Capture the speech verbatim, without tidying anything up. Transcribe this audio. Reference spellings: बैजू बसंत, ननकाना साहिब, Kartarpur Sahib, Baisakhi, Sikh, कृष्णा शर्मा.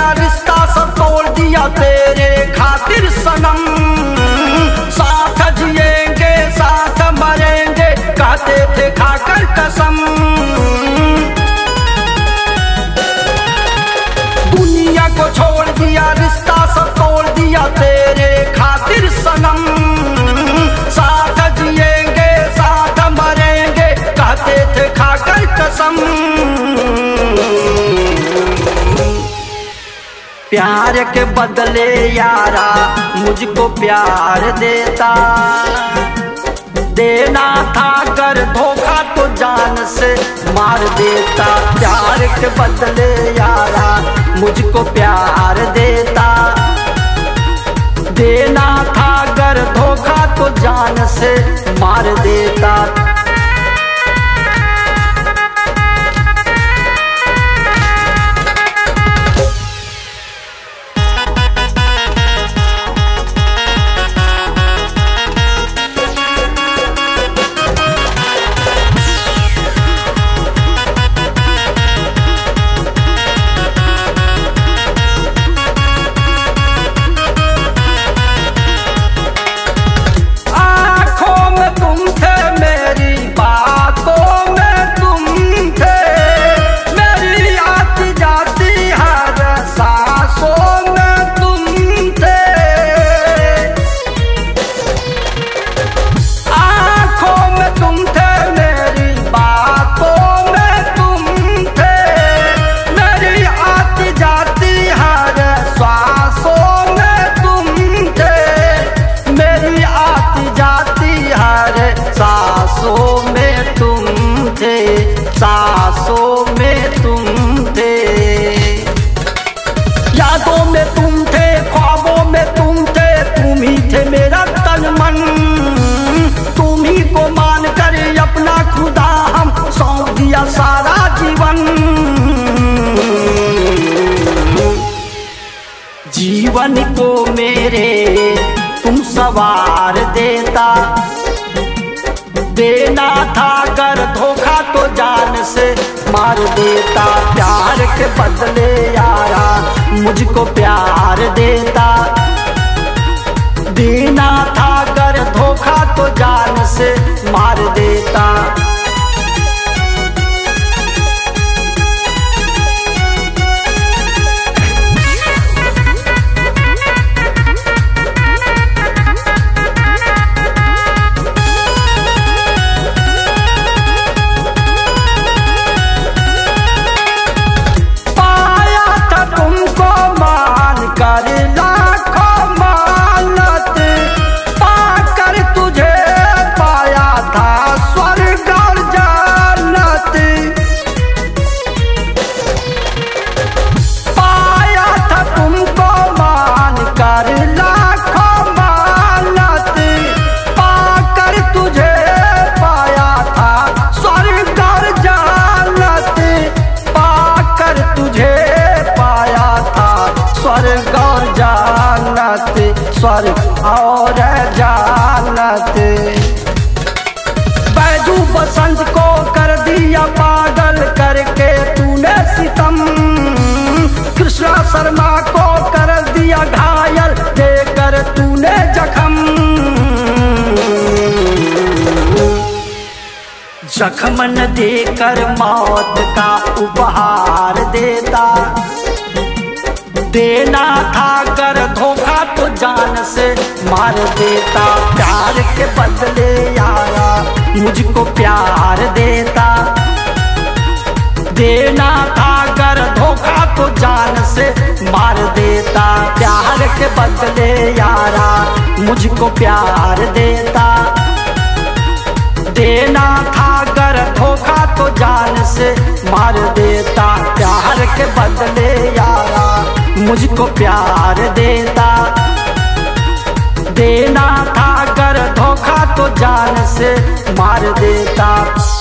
दिया रिश्ता सब तोड़ दिया तेरे खातिर सनम। साथ जिएंगे साथ मरेंगे कहते थे खाकर कसम। दुनिया को छोड़ दिया रिश्ता सब तोड़ दिया तेरे खातिर सनम। साथ जिएंगे साथ मरेंगे कहते थे खाकर कसम। प्यार के बदले यारा मुझको प्यार देता, देना था अगर धोखा तो जान से मार देता। प्यार के बदले यारा मुझको प्यार देता, देना था अगर धोखा तो जान से मार देता। सांसों में तुम थे, यादों में तुम थे, ख्वाबों में तुम थे, तुम ही थे मेरा तन मन। तुम ही को मान कर अपना खुदा हम सौंप दिया सारा जीवन। जीवन को मेरे तुम सवार देता, देना था अगर धोखा तो जान से मार देता। प्यार के बदले यारा मुझको प्यार देता, देना था अगर धोखा तो जान से मार देता। स्वर्ग और जन्नत। बैजू बसंत को कर दिया पागल करके तूने सितम। कृष्णा शर्मा को कर दिया घायल देकर तूने जख्म। जख्म न देकर मौत का उपहार देता, देना था अगर धोखा तो जान से मार देता। प्यार के बदले यारा मुझको प्यार देता, देना था अगर धोखा तो जान से मार देता। प्यार के बदले यारा मुझको प्यार देता, देना था अगर धोखा तो जान से मार देता। प्यार के बदले यारा मुझको प्यार देता, देना था अगर धोखा तो जान से मार देता।